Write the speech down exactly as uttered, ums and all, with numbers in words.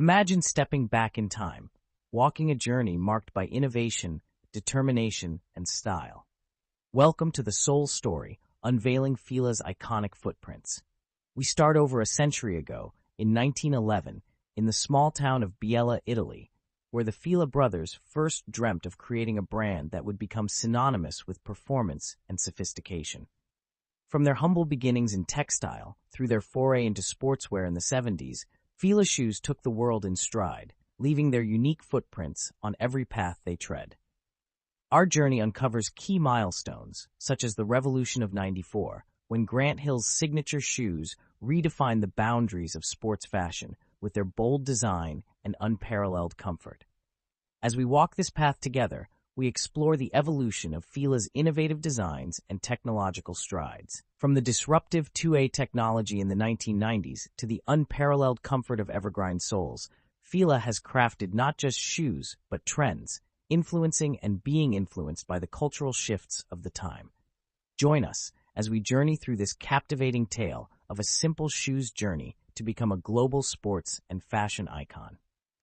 Imagine stepping back in time, walking a journey marked by innovation, determination, and style. Welcome to the Soul Story, unveiling Fila's iconic footprints. We start over a century ago, in nineteen eleven, in the small town of Biella, Italy, where the Fila brothers first dreamt of creating a brand that would become synonymous with performance and sophistication. From their humble beginnings in textile, through their foray into sportswear in the seventies, Fila shoes took the world in stride, leaving their unique footprints on every path they tread. Our journey uncovers key milestones, such as the Revolution of ninety-four, when Grant Hill's signature shoes redefined the boundaries of sports fashion with their bold design and unparalleled comfort. As we walk this path together, we explore the evolution of Fila's innovative designs and technological strides. From the disruptive two A technology in the nineteen nineties to the unparalleled comfort of Evergrind soles, Fila has crafted not just shoes, but trends, influencing and being influenced by the cultural shifts of the time. Join us as we journey through this captivating tale of a simple shoes journey to become a global sports and fashion icon.